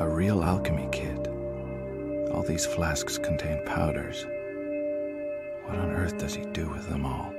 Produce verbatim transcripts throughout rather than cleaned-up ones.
A real alchemy kit. All these flasks contain powders. What on earth does he do with them all?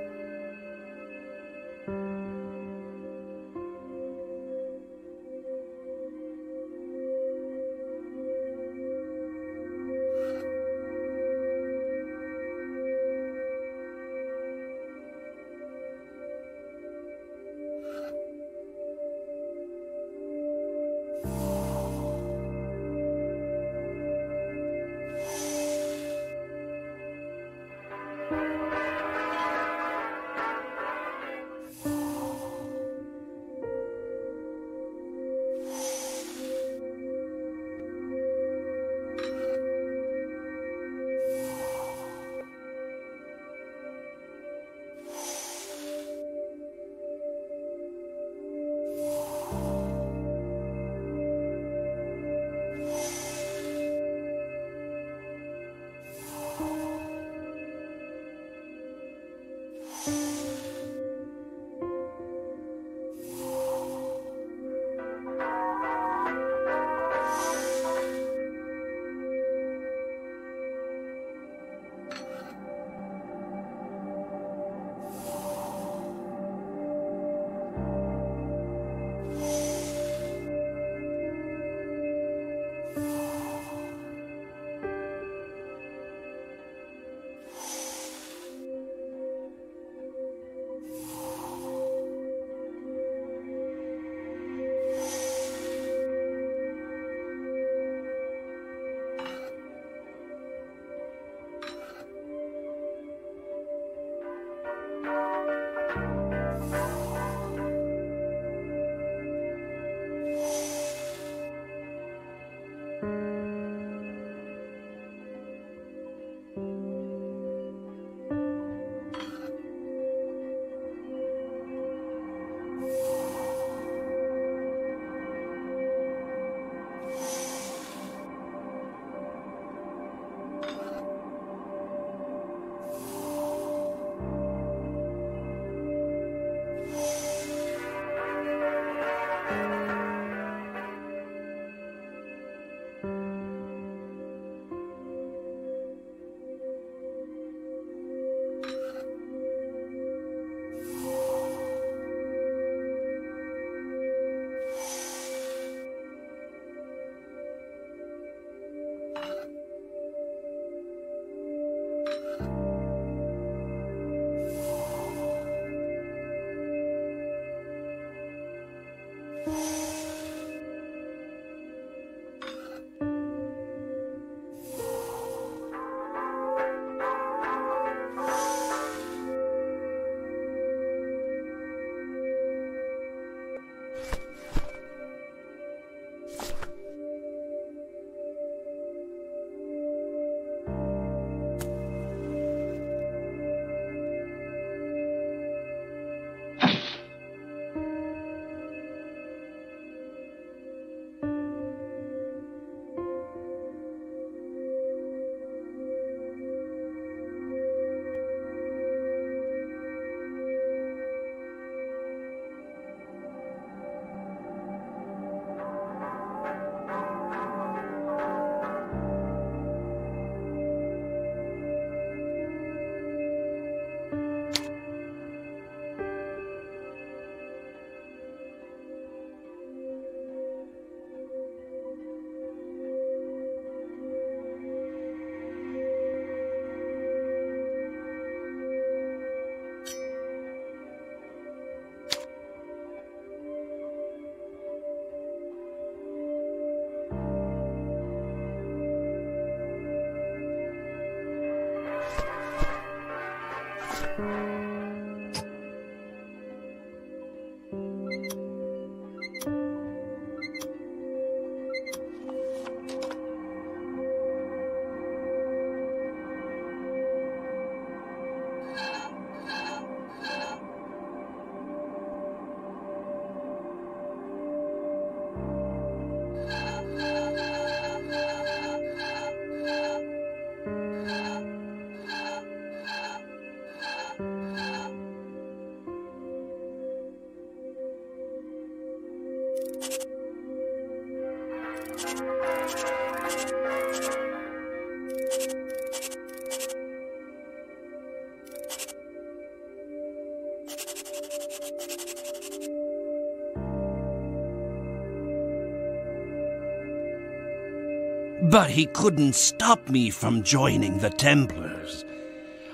But he couldn't stop me from joining the Templars.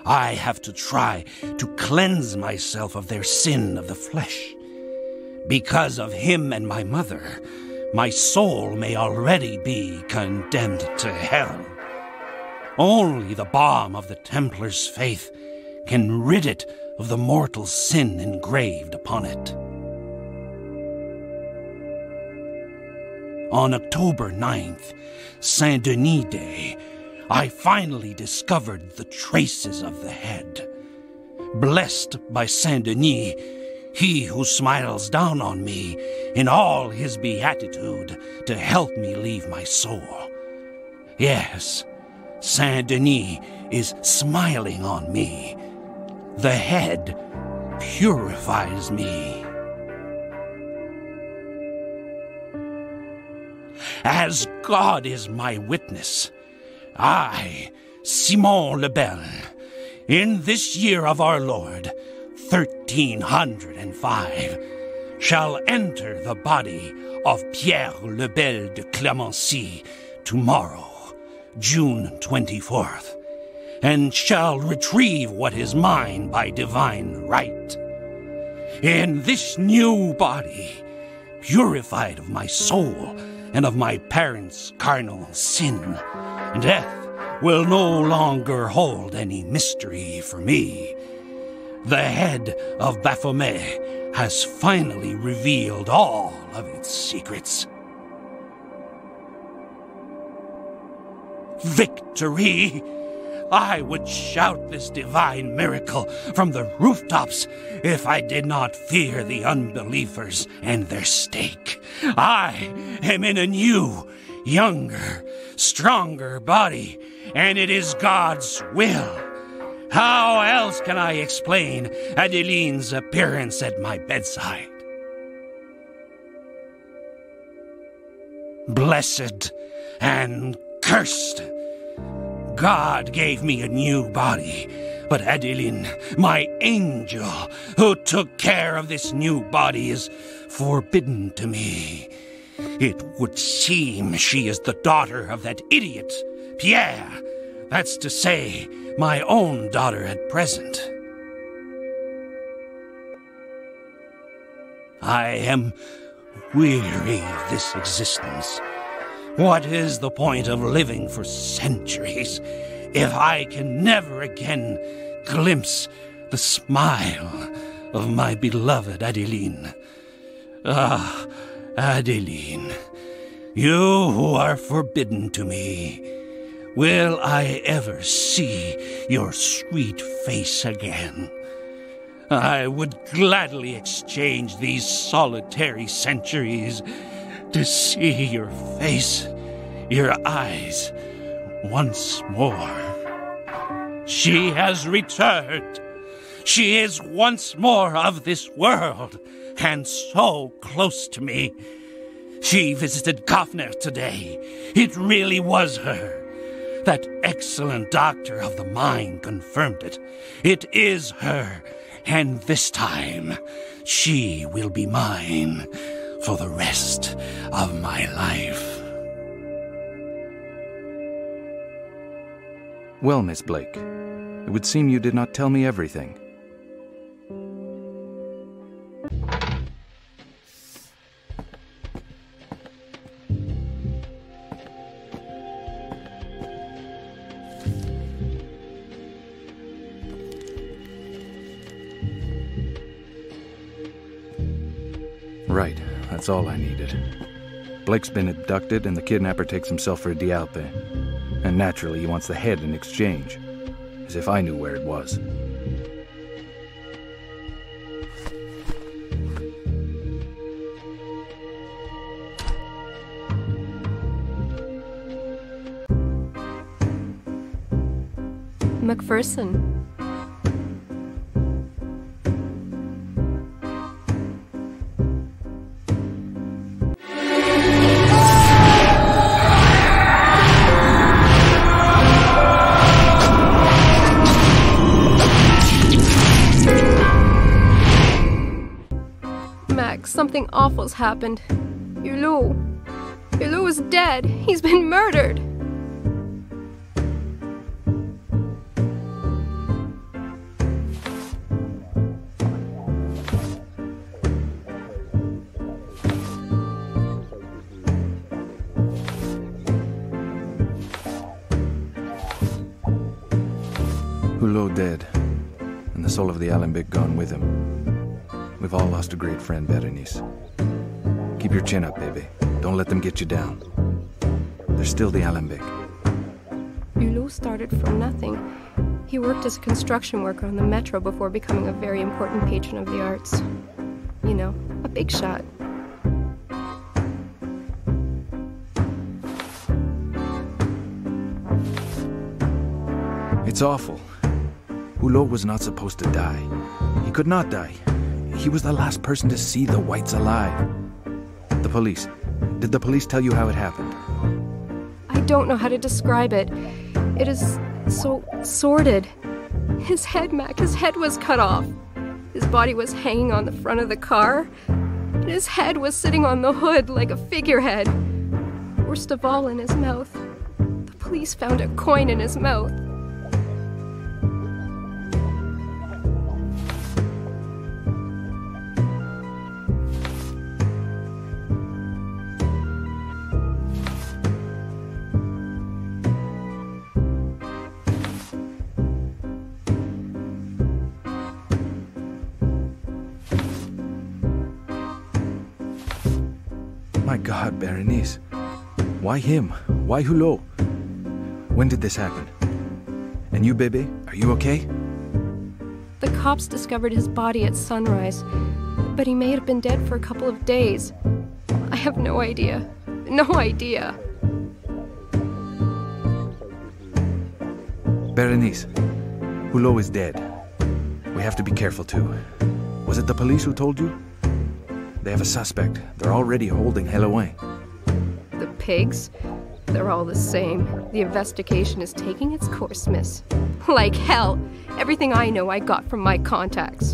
I have to try to cleanse myself of their sin of the flesh. Because of him and my mother, my soul may already be condemned to hell. Only the balm of the Templars' faith can rid it of the mortal sin engraved upon it. On October ninth, Saint-Denis Day, I finally discovered the traces of the head. Blessed by Saint-Denis, he who smiles down on me in all his beatitude to help me leave my soul. Yes, Saint-Denis is smiling on me. The head purifies me. As God is my witness, I, Simon Lebel, in this year of our Lord, thirteen hundred and five, shall enter the body of Pierre Lebel de Clamency tomorrow, June twenty-fourth, and shall retrieve what is mine by divine right. In this new body, purified of my soul, and of my parents' carnal sin, death will no longer hold any mystery for me. The head of Baphomet has finally revealed all of its secrets. Victory! I would shout this divine miracle from the rooftops if I did not fear the unbelievers and their stake. I am in a new, younger, stronger body, and it is God's will. How else can I explain Adeline's appearance at my bedside? Blessed and cursed! God gave me a new body, but Adeline, my angel, who took care of this new body, is forbidden to me. It would seem she is the daughter of that idiot, Pierre. That's to say, my own daughter at present. I am weary of this existence. What is the point of living for centuries if I can never again glimpse the smile of my beloved Adeline? Ah, Adeline, you who are forbidden to me, will I ever see your sweet face again? I would gladly exchange these solitary centuries to see your face, your eyes, once more. She has returned. She is once more of this world, and so close to me. She visited Kafner today. It really was her. That excellent doctor of the mind confirmed it. It is her, and this time she will be mine for the rest of my life. Well, Miss Blake, it would seem you did not tell me everything. Right, that's all I needed. Blake's been abducted and the kidnapper takes himself for a D'Alpe. And naturally he wants the head in exchange. As if I knew where it was. Macpherson. Max, something awful's happened. Hulot. Hulot is dead. He's been murdered. Hulot dead, and the soul of the Alembic gone with him. We've all lost a great friend, Berenice. Keep your chin up, baby. Don't let them get you down. They're still the Alembic. Hulot started from nothing. He worked as a construction worker on the metro before becoming a very important patron of the arts. You know, a big shot. It's awful. Hulot was not supposed to die. He could not die. He was the last person to see the whites alive. The police. Did the police tell you how it happened? I don't know how to describe it. It is so sordid. His head, Mac, his head was cut off. His body was hanging on the front of the car. And his head was sitting on the hood like a figurehead. Worst of all, in his mouth. The police found a coin in his mouth. My God, Berenice. Why him? Why Hulot? When did this happen? And you, bébé, are you okay? The cops discovered his body at sunrise, but he may have been dead for a couple of days. I have no idea. No idea. Berenice, Hulot is dead. We have to be careful, too. Was it the police who told you? They have a suspect. They're already holding Hélouin. The pigs? They're all the same. The investigation is taking its course, miss. Like hell. Everything I know I got from my contacts.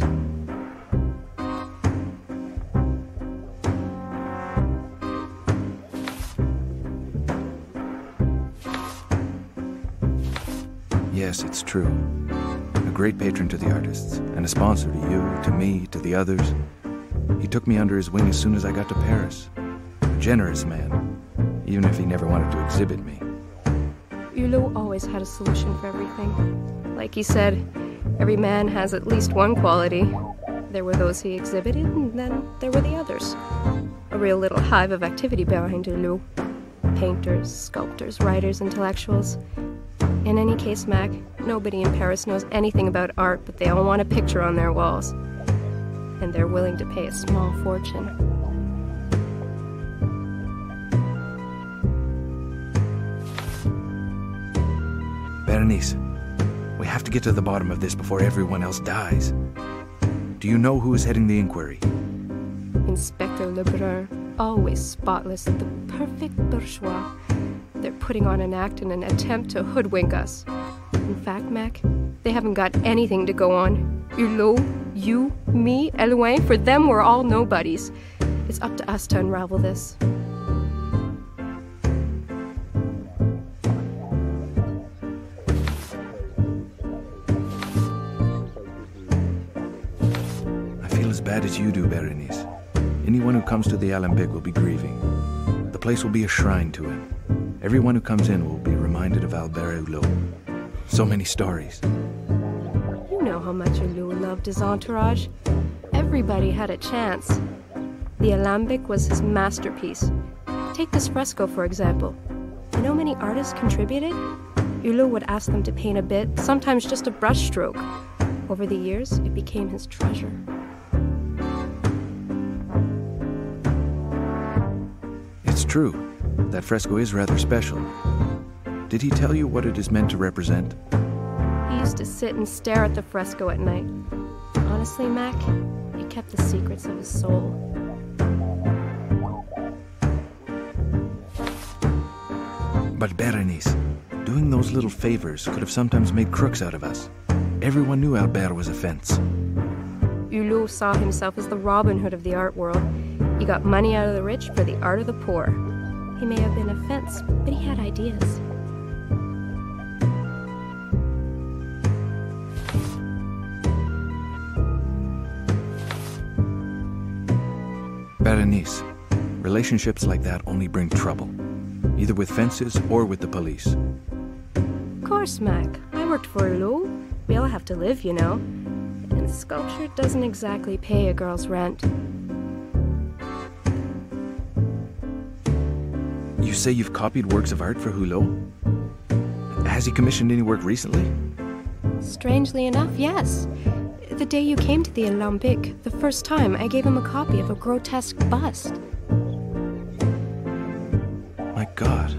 Yes, it's true. A great patron to the artists, and a sponsor to you, to me, to the others. He took me under his wing as soon as I got to Paris. A generous man, even if he never wanted to exhibit me. Hulot always had a solution for everything. Like he said, every man has at least one quality. There were those he exhibited, and then there were the others. A real little hive of activity behind Hulot. Painters, sculptors, writers, intellectuals. In any case, Mac, nobody in Paris knows anything about art, but they all want a picture on their walls. And they're willing to pay a small fortune. Berenice, we have to get to the bottom of this before everyone else dies. Do you know who is heading the inquiry? Inspector Lebreur, always spotless, the perfect bourgeois. They're putting on an act in an attempt to hoodwink us. In fact, Mac, they haven't got anything to go on. Hulot, you, me, Hélouin, for them we're all nobodies. It's up to us to unravel this. I feel as bad as you do, Berenice. Anyone who comes to the Alembic will be grieving. The place will be a shrine to him. Everyone who comes in will be reminded of Albert Hulot. So many stories. You know how much Hulot loved his entourage. Everybody had a chance. The alembic was his masterpiece. Take this fresco, for example. You know how many artists contributed? Hulot would ask them to paint a bit, sometimes just a brushstroke. Over the years, it became his treasure. It's true. That fresco is rather special. Did he tell you what it is meant to represent? He used to sit and stare at the fresco at night. Honestly, Mac, he kept the secrets of his soul. But Berenice, doing those little favors could have sometimes made crooks out of us. Everyone knew Albert was a fence. Hulot saw himself as the Robin Hood of the art world. He got money out of the rich for the art of the poor. He may have been a fence, but he had ideas. Berenice, relationships like that only bring trouble, either with fences or with the police. Of course, Mac. I worked for Hulot. We all have to live, you know. And sculpture doesn't exactly pay a girl's rent. You say you've copied works of art for Hulot? Has he commissioned any work recently? Strangely enough, yes. The day you came to the Alembic, the first time, I gave him a copy of a grotesque bust. My God.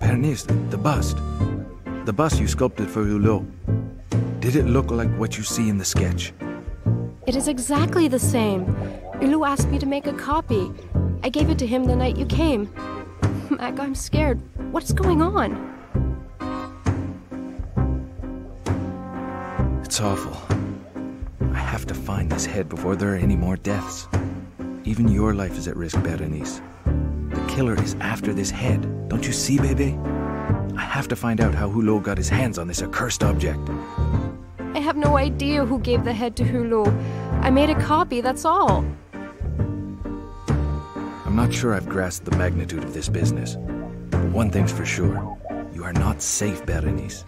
Berenice, the bust. The bust you sculpted for Hulot. Did it look like what you see in the sketch? It is exactly the same. Hulot asked me to make a copy. I gave it to him the night you came. Mac, I'm scared. What's going on? It's awful. I have to find this head before there are any more deaths. Even your life is at risk, Berenice. The killer is after this head. Don't you see, baby? I have to find out how Hulot got his hands on this accursed object. I have no idea who gave the head to Hulot. I made a copy, that's all. I'm not sure I've grasped the magnitude of this business. But one thing's for sure. You are not safe, Berenice.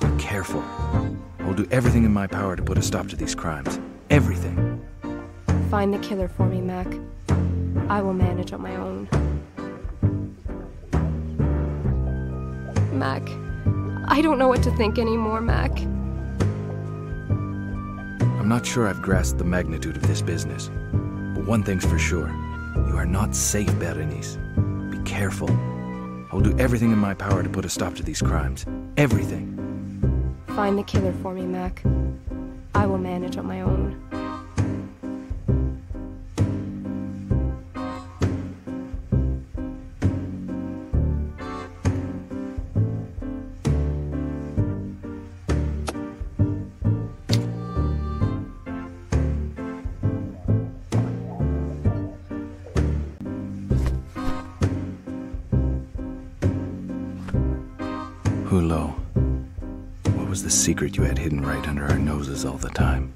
Be careful. I'll do everything in my power to put a stop to these crimes. Everything. Find the killer for me, Mac. I will manage on my own. Mac. I don't know what to think anymore, Mac. I'm not sure I've grasped the magnitude of this business. But one thing's for sure. You are not safe, Berenice. Be careful. I'll do everything in my power to put a stop to these crimes. Everything. Find the killer for me, Mac. I will manage on my own. Hulot. What was the secret you had hidden right under our noses all the time?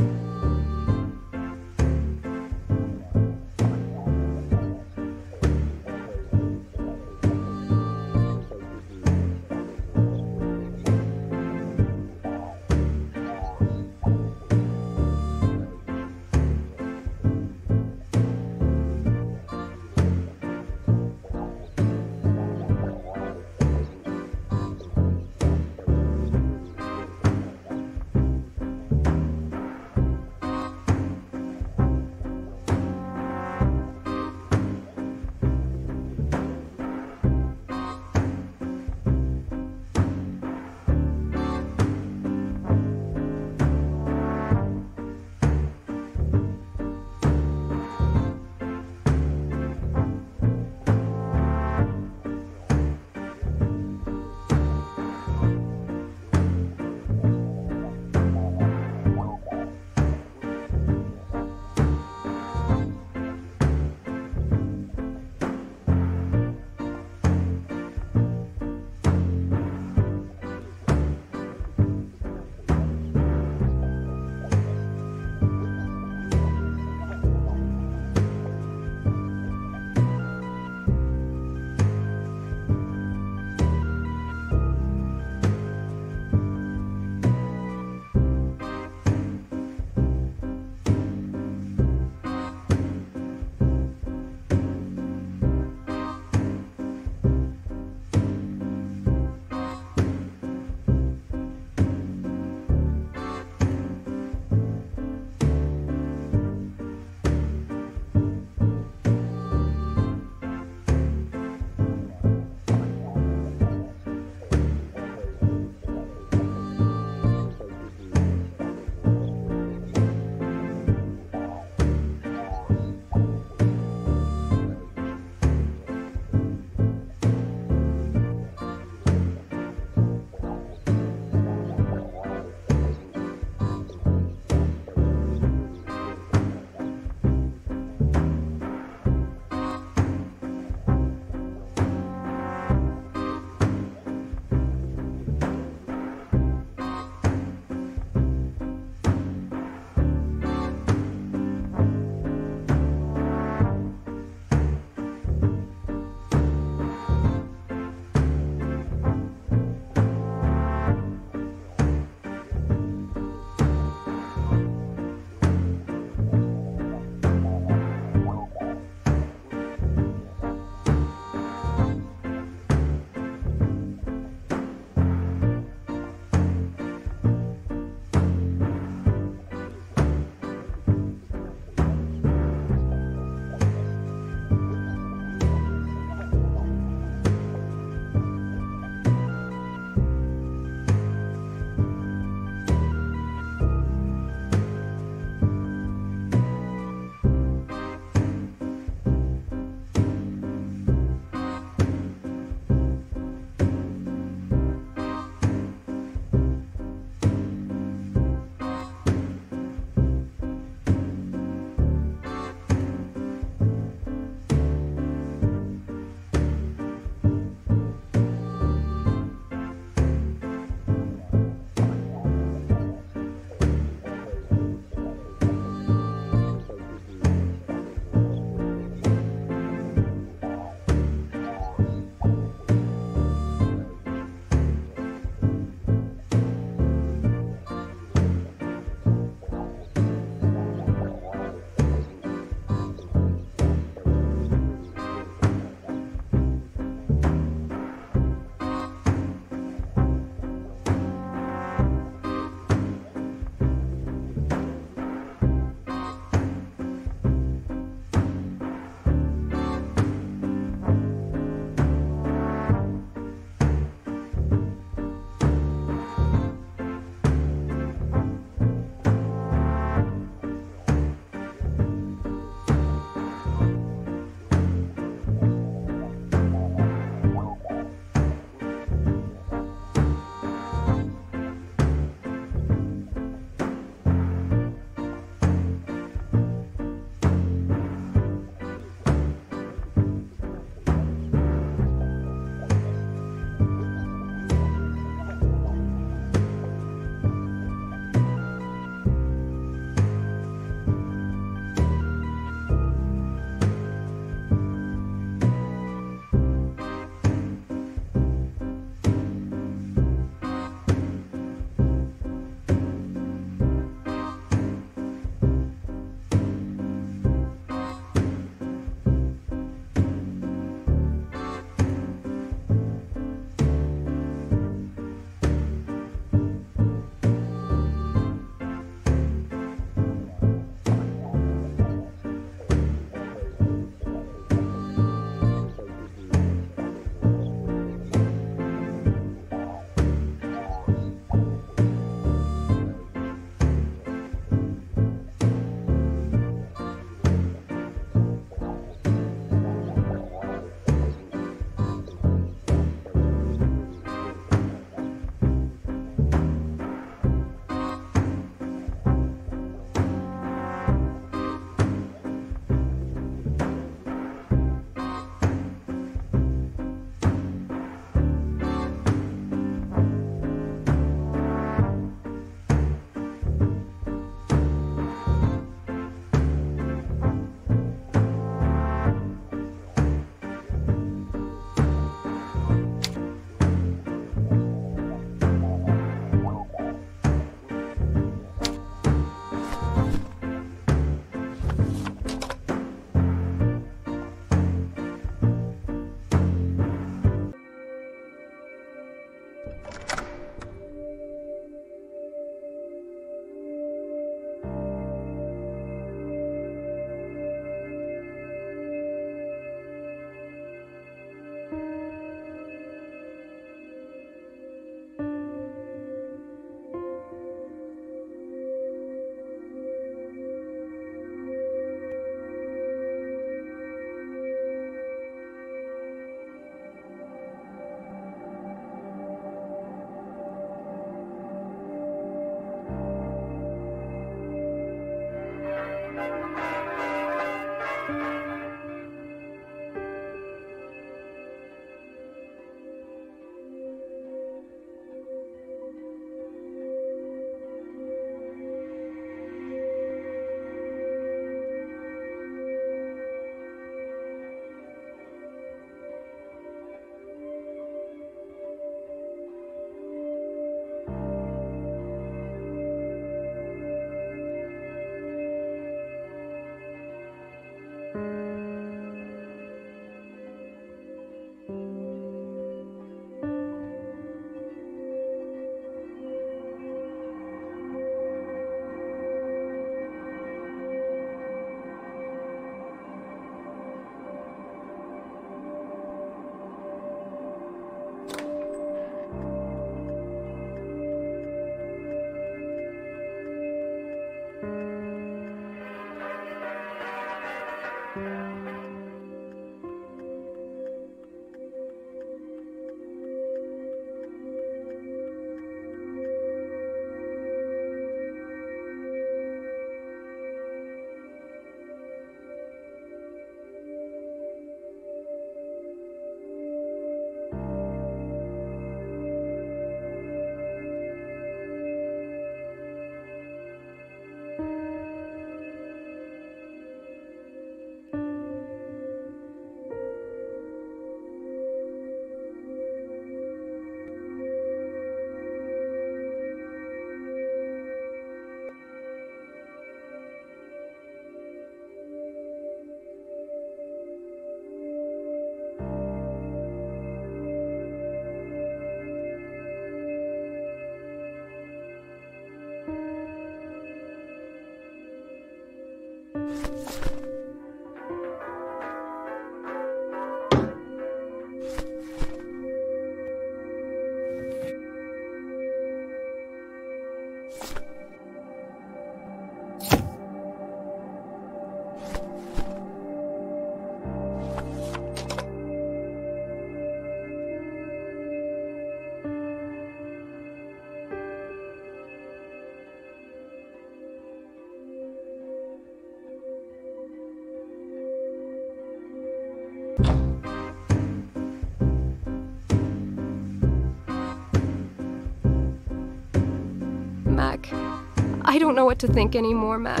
I don't know what to think anymore, Mac.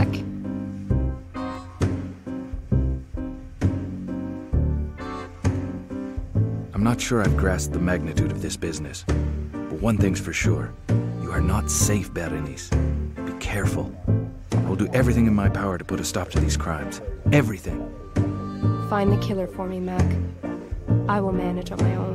I'm not sure I've grasped the magnitude of this business. But one thing's for sure. You are not safe, Berenice. Be careful. I will do everything in my power to put a stop to these crimes. Everything. Find the killer for me, Mac. I will manage on my own.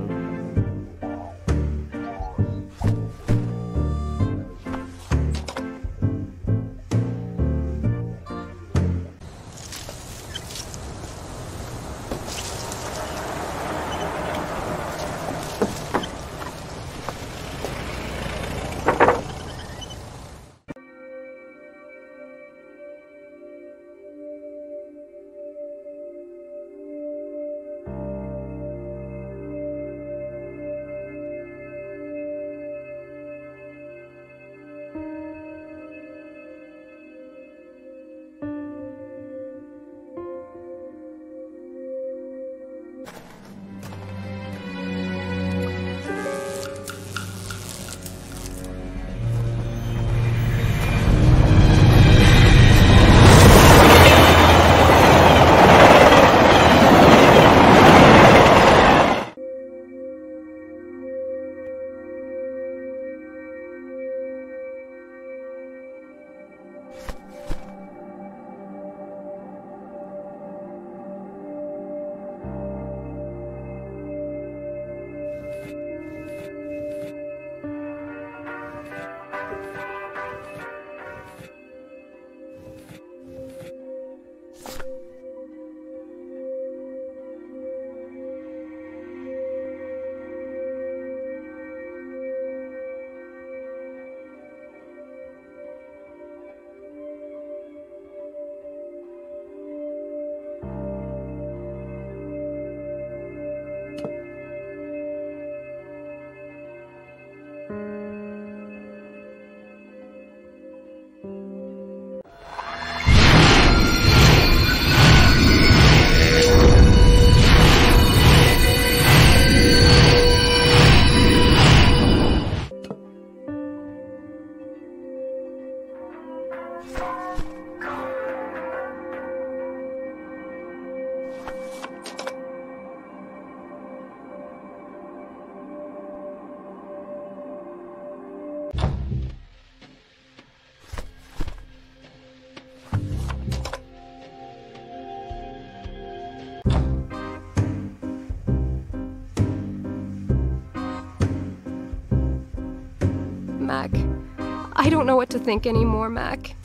I don't know what to think anymore, Mac.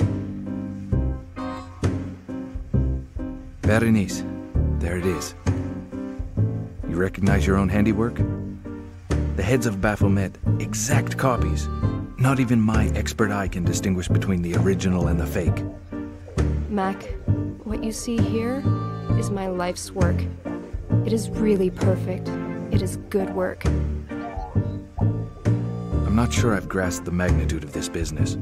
Berenice, there it is. You recognize your own handiwork? The heads of Baphomet, exact copies. Not even my expert eye can distinguish between the original and the fake. Mac, what you see here is my life's work. It is really perfect. It is good work. I'm not sure I've grasped the magnitude of this business,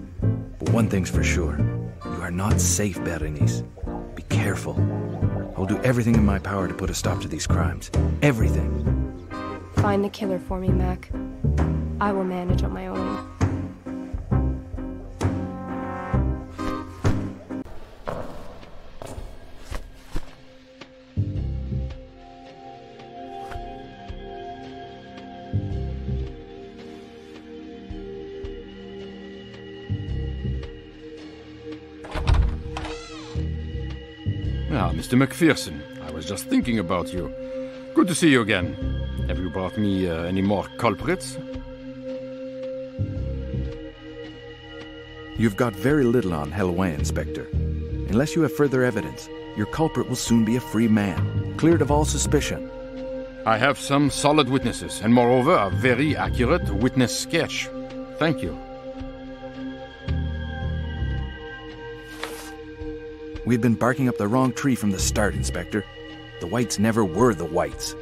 but one thing's for sure. You are not safe, Berenice. Be careful. I'll do everything in my power to put a stop to these crimes. Everything. Find the killer for me, Mac. I will manage on my own. Mister Macpherson, I was just thinking about you. Good to see you again. Have you brought me uh, any more culprits? You've got very little on Hélouin, Inspector. Unless you have further evidence, your culprit will soon be a free man, cleared of all suspicion. I have some solid witnesses, and moreover, a very accurate witness sketch. Thank you. We've been barking up the wrong tree from the start, Inspector. The Whites never were the Whites.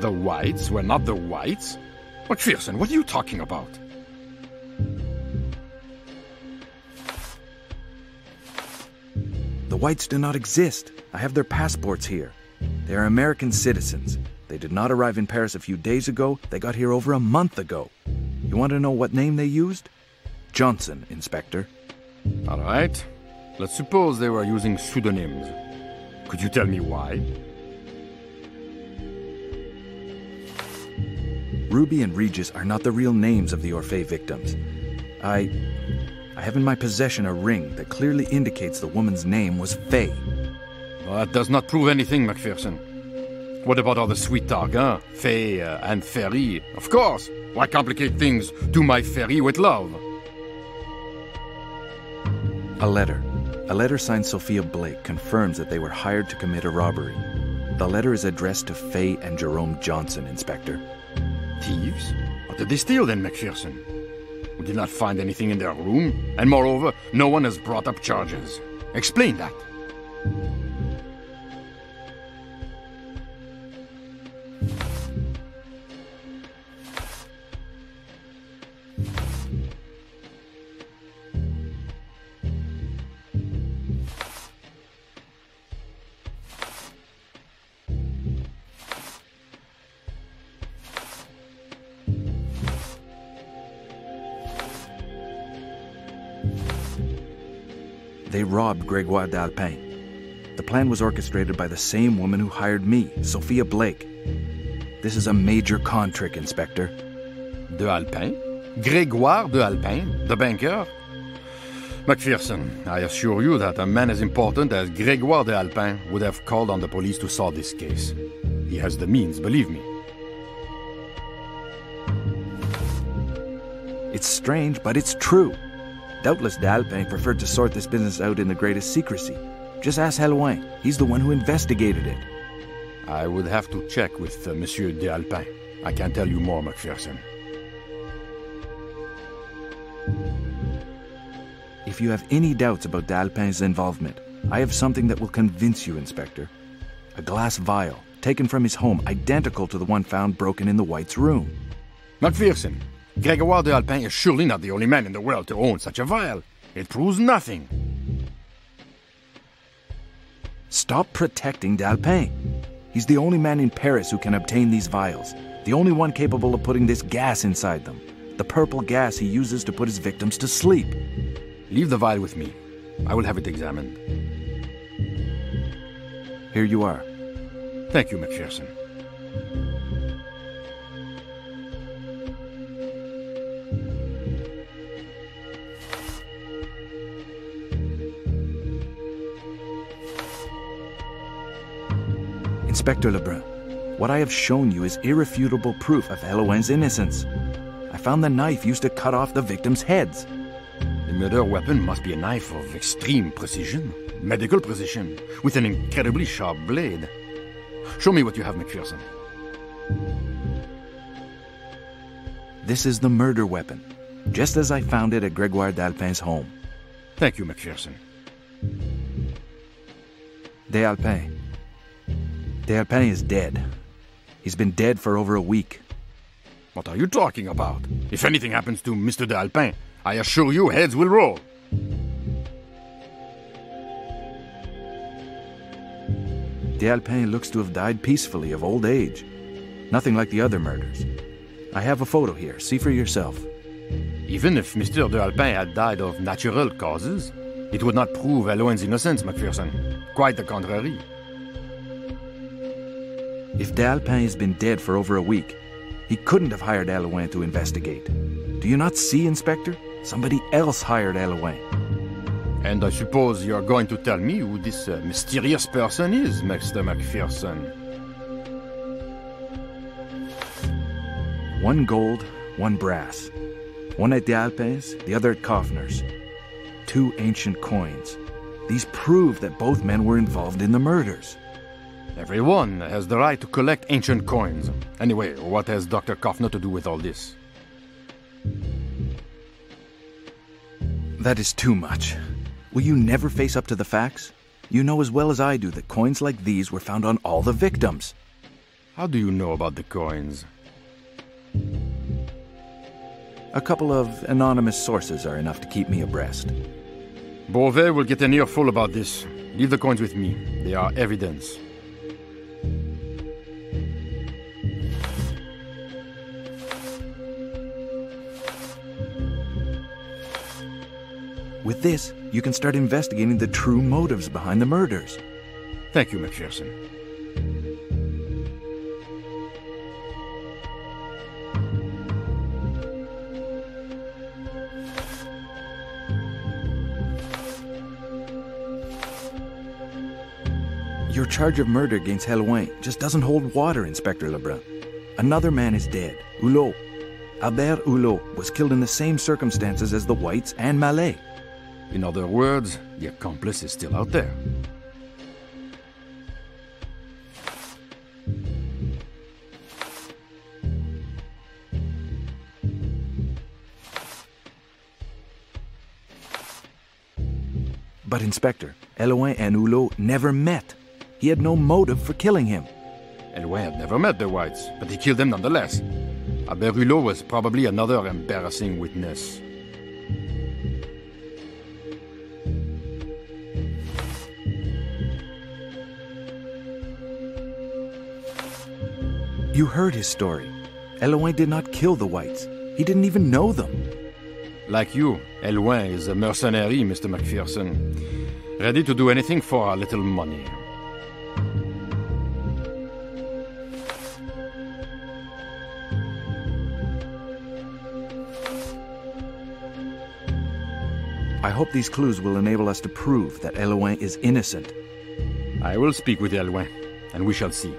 The Whites were not the Whites? Macpherson, what are you talking about? The Whites do not exist. I have their passports here. They are American citizens. They did not arrive in Paris a few days ago. They got here over a month ago. You want to know what name they used? Johnson, Inspector. All right. Let's suppose they were using pseudonyms. Could you tell me why? Ruby and Regis are not the real names of the Orphée victims. I... I have in my possession a ring that clearly indicates the woman's name was Faye. Well, that does not prove anything, Macpherson. What about all the sweet talk, huh? Faye uh, and Ferry. Of course! Why complicate things? Do my Ferry with love. A letter. A letter signed Sophia Blake confirms that they were hired to commit a robbery. The letter is addressed to Faye and Jerome Johnson, Inspector. Thieves? What did they steal then, Macpherson? We did not find anything in their room, and moreover, no one has brought up charges. Explain that. They robbed Grégoire de Alpin. The plan was orchestrated by the same woman who hired me, Sophia Blake. This is a major con trick, Inspector. De Alpin? Grégoire de Alpin? The banker? Macpherson, I assure you that a man as important as Grégoire de Alpin would have called on the police to solve this case. He has the means, believe me. It's strange, but it's true. Doubtless D'Alpin preferred to sort this business out in the greatest secrecy. Just ask Hélouin. He's the one who investigated it. I would have to check with uh, Monsieur D'Alpin. I can't tell you more, Macpherson. If you have any doubts about D'Alpin's involvement, I have something that will convince you, Inspector. A glass vial, taken from his home, identical to the one found broken in the White's room. Macpherson! Grégoire de Alpin is surely not the only man in the world to own such a vial. It proves nothing. Stop protecting D'Alpin. He's the only man in Paris who can obtain these vials. The only one capable of putting this gas inside them. The purple gas he uses to put his victims to sleep. Leave the vial with me. I will have it examined. Here you are. Thank you, Macpherson. Inspector Lebreur, what I have shown you is irrefutable proof of Hélouin's innocence. I found the knife used to cut off the victims' heads. The murder weapon must be a knife of extreme precision, medical precision, with an incredibly sharp blade. Show me what you have, Macpherson. This is the murder weapon, just as I found it at Grégoire d'Alpin's home. Thank you, Macpherson. D'Alpin. D'Alpin is dead. He's been dead for over a week. What are you talking about? If anything happens to Mister D'Alpin, I assure you heads will roll. D'Alpin looks to have died peacefully of old age. Nothing like the other murders. I have a photo here. See for yourself. Even if Mister D'Alpin had died of natural causes, it would not prove Hélouin's innocence, Macpherson. Quite the contrary. If D'Alpin has been dead for over a week, he couldn't have hired Hélouin to investigate. Do you not see, Inspector? Somebody else hired Hélouin. And I suppose you're going to tell me who this uh, mysterious person is, Mister Macpherson. One gold, one brass. One at D'Alpin's, the other at Kaufner's. Two ancient coins. These prove that both men were involved in the murders. Everyone has the right to collect ancient coins. Anyway, what has Doctor Kafner to do with all this? That is too much. Will you never face up to the facts? You know as well as I do that coins like these were found on all the victims. How do you know about the coins? A couple of anonymous sources are enough to keep me abreast. Beauvais will get an earful about this. Leave the coins with me. They are evidence. With this, you can start investigating the true motives behind the murders. Thank you, Macpherson. Your charge of murder against Hélouin just doesn't hold water, Inspector Lebrun. Another man is dead, Hulot. Albert Hulot was killed in the same circumstances as the Whites and Malais. In other words, the accomplice is still out there. But Inspector, Hélouin and Hulot never met. He had no motive for killing him. Hélouin had never met the Whites, but he killed them nonetheless. Albert Hulot was probably another embarrassing witness. You heard his story. Hélouin did not kill the Whites. He didn't even know them. Like you, Hélouin is a mercenary, Mister Macpherson. Ready to do anything for a little money. I hope these clues will enable us to prove that Hélouin is innocent. I will speak with Hélouin, and we shall see.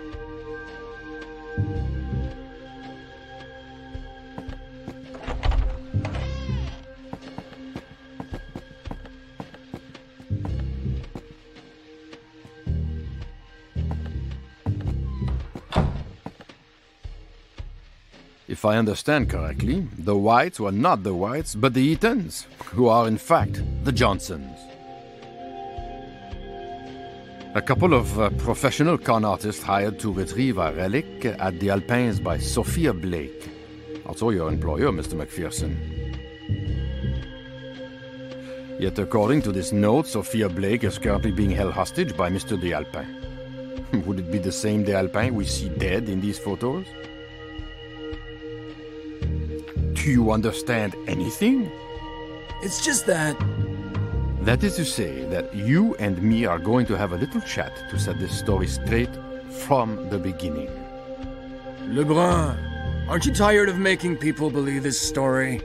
If I understand correctly, the Whites were not the Whites, but the Eatons, who are in fact the Johnsons. A couple of uh, professional con artists hired to retrieve a relic at the Alpins by Sophia Blake. Also your employer, Mister Macpherson. Yet according to this note, Sophia Blake is currently being held hostage by Mister D'Alpin. Would it be the same D'Alpin we see dead in these photos? Do you understand anything? It's just that... That is to say that you and me are going to have a little chat to set this story straight from the beginning. Lebrun, aren't you tired of making people believe this story?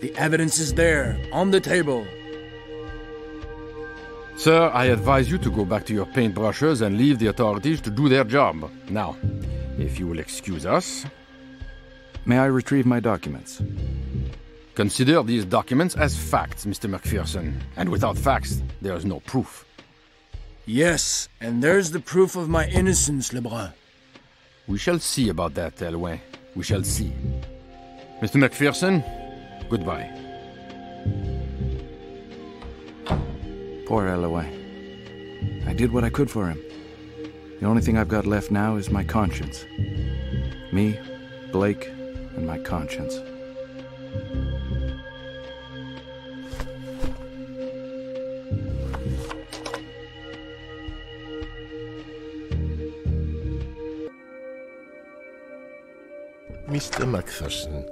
The evidence is there, on the table. Sir, I advise you to go back to your paintbrushes and leave the authorities to do their job. Now, if you will excuse us... May I retrieve my documents? Consider these documents as facts, Mister Macpherson. And without facts, there is no proof. Yes, and there's the proof of my innocence, Lebrun. We shall see about that, Hélouin. We shall see. Mister Macpherson, goodbye. Poor Hélouin. I did what I could for him. The only thing I've got left now is my conscience. Me, Blake, and my conscience. Mister Macpherson,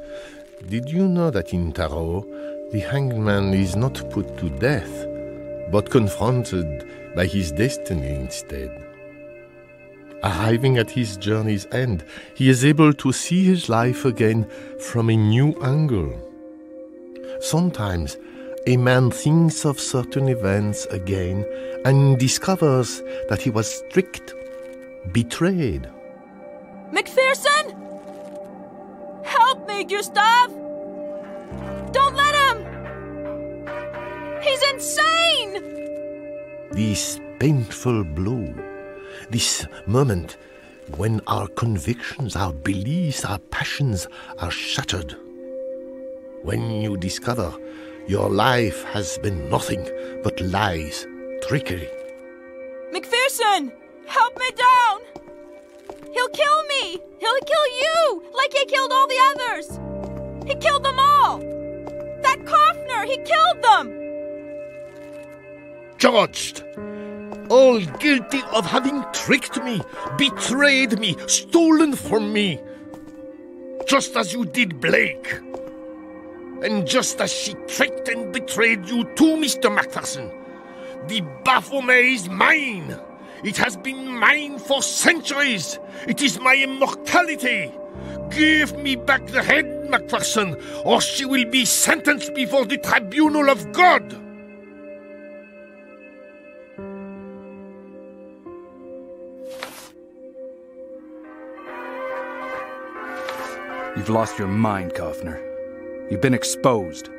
did you know that in Tarot, the hanged man is not put to death, but confronted by his destiny instead? Arriving at his journey's end, he is able to see his life again from a new angle. Sometimes, a man thinks of certain events again and discovers that he was tricked, betrayed. Macpherson! Help me, Gustav! Don't let him! He's insane! This painful blow, this moment when our convictions, our beliefs, our passions are shattered. When you discover your life has been nothing but lies, trickery. Macpherson, help me down! He'll kill me! He'll kill you, like he killed all the others! He killed them all! That Kafner, he killed them! Charged! All guilty of having tricked me, betrayed me, stolen from me. Just as you did Blake. And just as she tricked and betrayed you too, Mister Macpherson. The Baphomet is mine. It has been mine for centuries. It is my immortality. Give me back the head, Macpherson, or she will be sentenced before the tribunal of God. You've lost your mind, Kaufner. You've been exposed.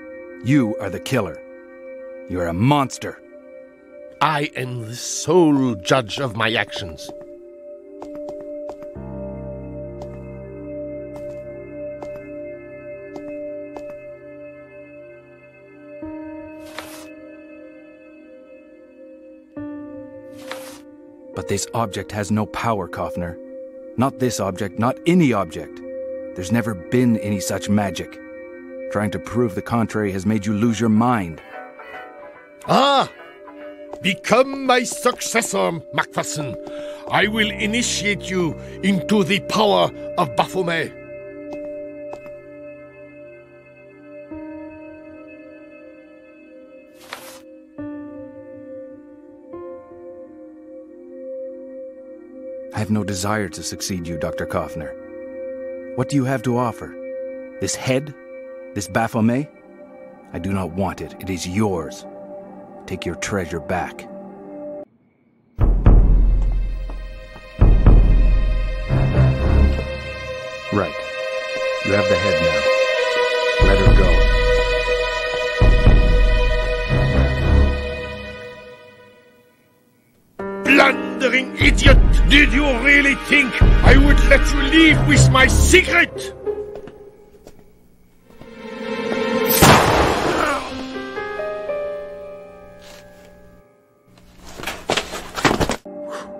You are the killer. You are a monster. I am the sole judge of my actions. But this object has no power, Kaufner. Not this object, not any object. There's never been any such magic. Trying to prove the contrary has made you lose your mind. Ah! Become my successor, Macpherson. I will initiate you into the power of Baphomet. I have no desire to succeed you, Doctor Kaufner. What do you have to offer? This head? This Baphomet? I do not want it. It is yours. Take your treasure back. Right. You have the head now. Let her go. Blundering idiot! Did you really think I would let you leave with my secret?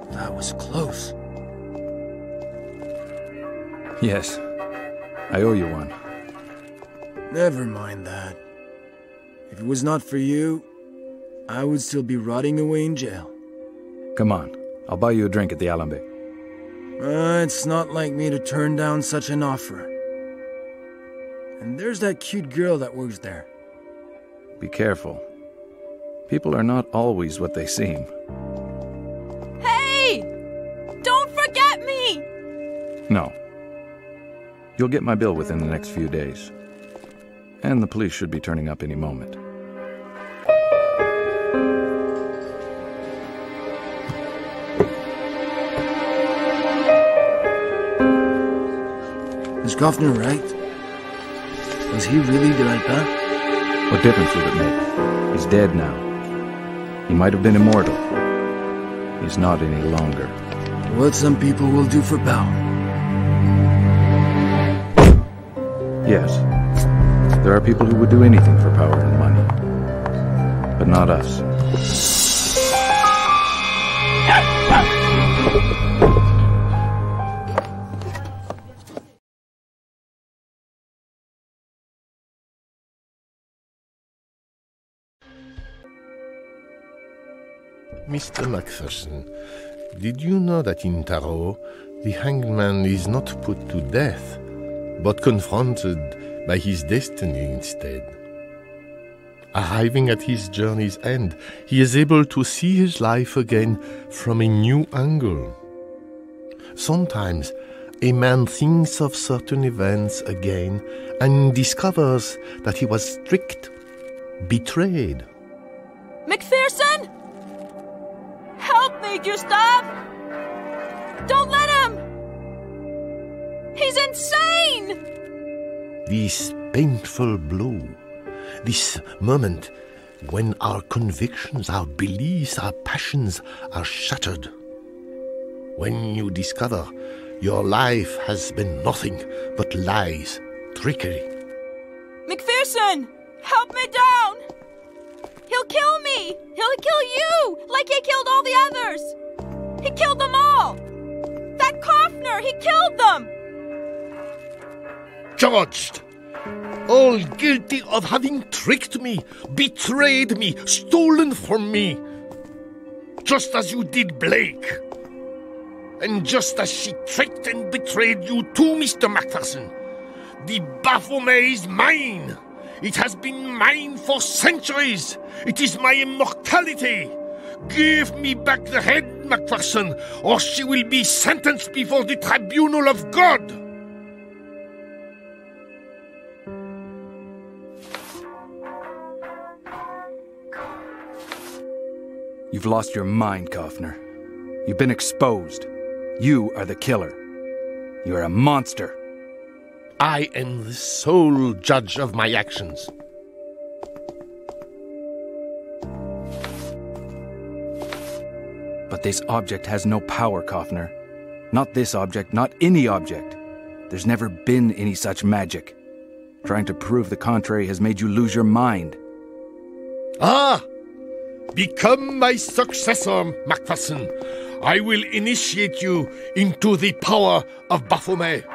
That was close. Yes, I owe you one. Never mind that. If it was not for you, I would still be rotting away in jail. Come on, I'll buy you a drink at the Alembic. Uh, it's not like me to turn down such an offer. And there's that cute girl that works there. Be careful. People are not always what they seem. Hey! Don't forget me! No. You'll get my bill within the next few days. And the police should be turning up any moment. Was Kaufner right? Was he really the Alpin? What difference would it make? He's dead now. He might have been immortal. He's not any longer. What some people will do for power. Yes. There are people who would do anything for power and money. But not us. Mister Macpherson, did you know that in Tarot, the hanged man is not put to death, but confronted by his destiny instead? Arriving at his journey's end, he is able to see his life again from a new angle. Sometimes a man thinks of certain events again and discovers that he was tricked, betrayed. Macpherson! Help me, Gustav! Don't let him! He's insane! This painful blow, this moment when our convictions, our beliefs, our passions are shattered. When you discover your life has been nothing but lies, trickery. Macpherson! Help me down! He'll kill me! He'll kill you! Like he killed all the others! He killed them all! That Kafner, he killed them! Charged! All guilty of having tricked me, betrayed me, stolen from me! Just as you did Blake! And just as she tricked and betrayed you too, Mister Macpherson, the Baphomet is mine! It has been mine for centuries! It is my immortality! Give me back the head, Macpherson, or she will be sentenced before the tribunal of God! You've lost your mind, Kaufner. You've been exposed. You are the killer. You are a monster. I am the sole judge of my actions. But this object has no power, Kafner. Not this object, not any object. There's never been any such magic. Trying to prove the contrary has made you lose your mind. Ah! Become my successor, Macpherson. I will initiate you into the power of Baphomet.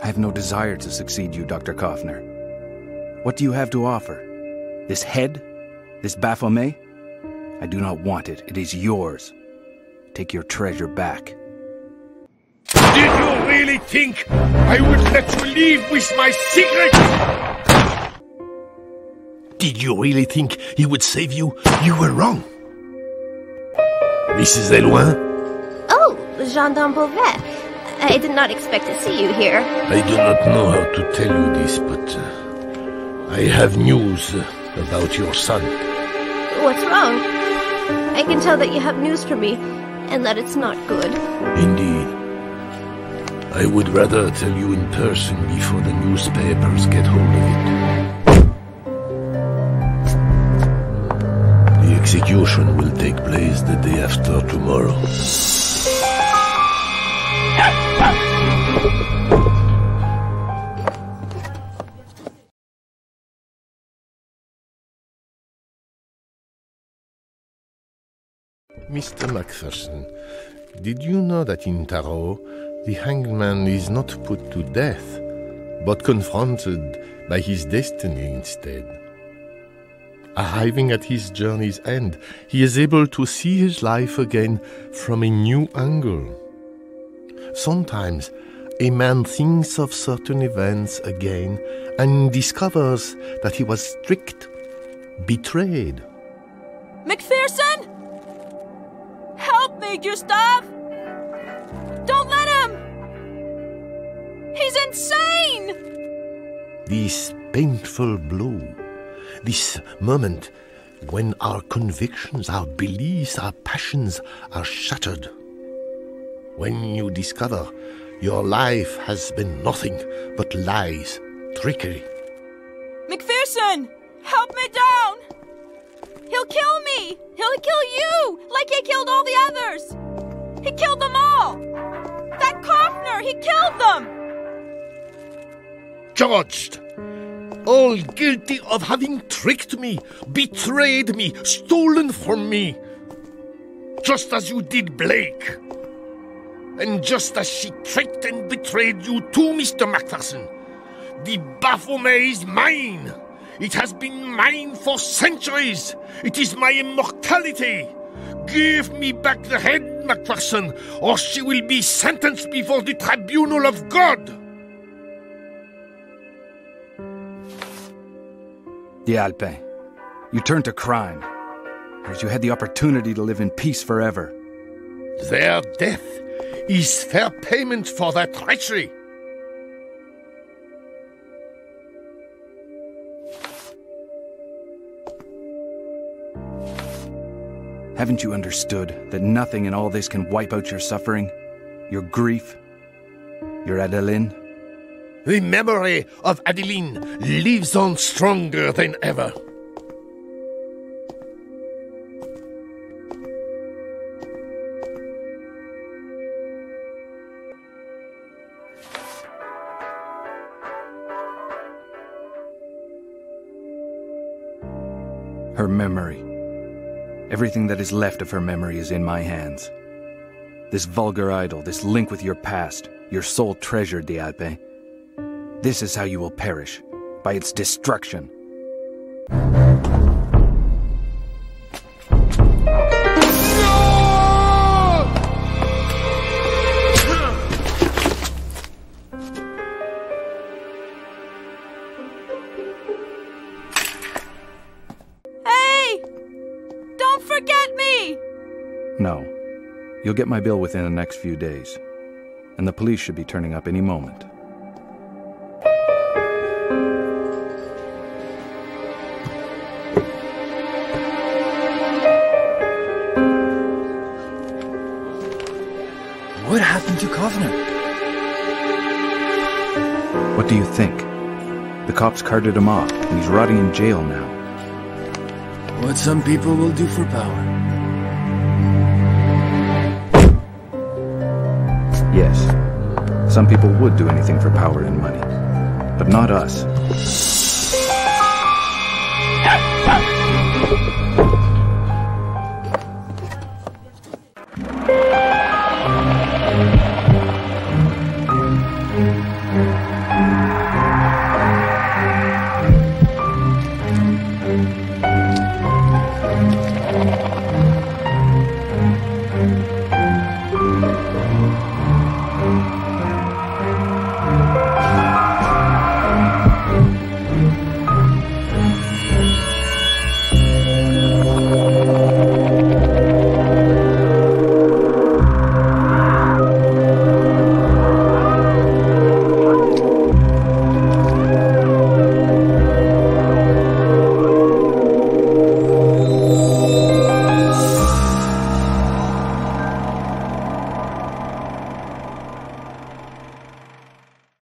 I have no desire to succeed you, Doctor Kafner. What do you have to offer? This head? This Baphomet? I do not want it. It is yours. Take your treasure back. Did you really think I would let you leave with my secret? Did you really think he would save you? You were wrong. Missus Hélouin? Oh, Jean d'Ambouvet. I did not expect to see you here. I do not know how to tell you this, but uh, I have news about your son. What's wrong? I can tell that you have news for me, and that it's not good. Indeed. I would rather tell you in person before the newspapers get hold of it. The execution will take place the day after tomorrow. Mister Macpherson, did you know that in Tarot, the hanged man is not put to death, but confronted by his destiny instead? Arriving at his journey's end, he is able to see his life again from a new angle. Sometimes a man thinks of certain events again and discovers that he was tricked, betrayed. Macpherson! Help me, Gustav! Don't let him! He's insane! This painful blow, this moment when our convictions, our beliefs, our passions are shattered. When you discover your life has been nothing but lies, trickery. Macpherson! Help me down! He'll kill me! He'll kill you! Like he killed all the others! He killed them all! That Kafner, he killed them! Charged! All guilty of having tricked me, betrayed me, stolen from me! Just as you did Blake! And just as she tricked and betrayed you too, Mister Macpherson, the Baphomet is mine! It has been mine for centuries. It is my immortality. Give me back the head, Macpherson, or she will be sentenced before the tribunal of God. De Alpin, you turned to crime, as you had the opportunity to live in peace forever. Their death is fair payment for their treachery. Haven't you understood that nothing in all this can wipe out your suffering, your grief, your Adeline? The memory of Adeline lives on stronger than ever. Her memory. Everything that is left of her memory is in my hands. This vulgar idol, this link with your past, your soul treasure, de Alpin. This is how you will perish, by its destruction. You'll get my bill within the next few days, and the police should be turning up any moment. What happened to Kaufner? What do you think? The cops carted him off, and he's rotting in jail now. What some people will do for power. Yes, some people would do anything for power and money, but not us.